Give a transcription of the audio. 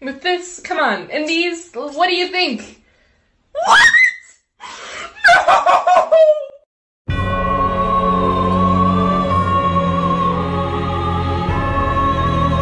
With this? Come on. And these? What do you think? What?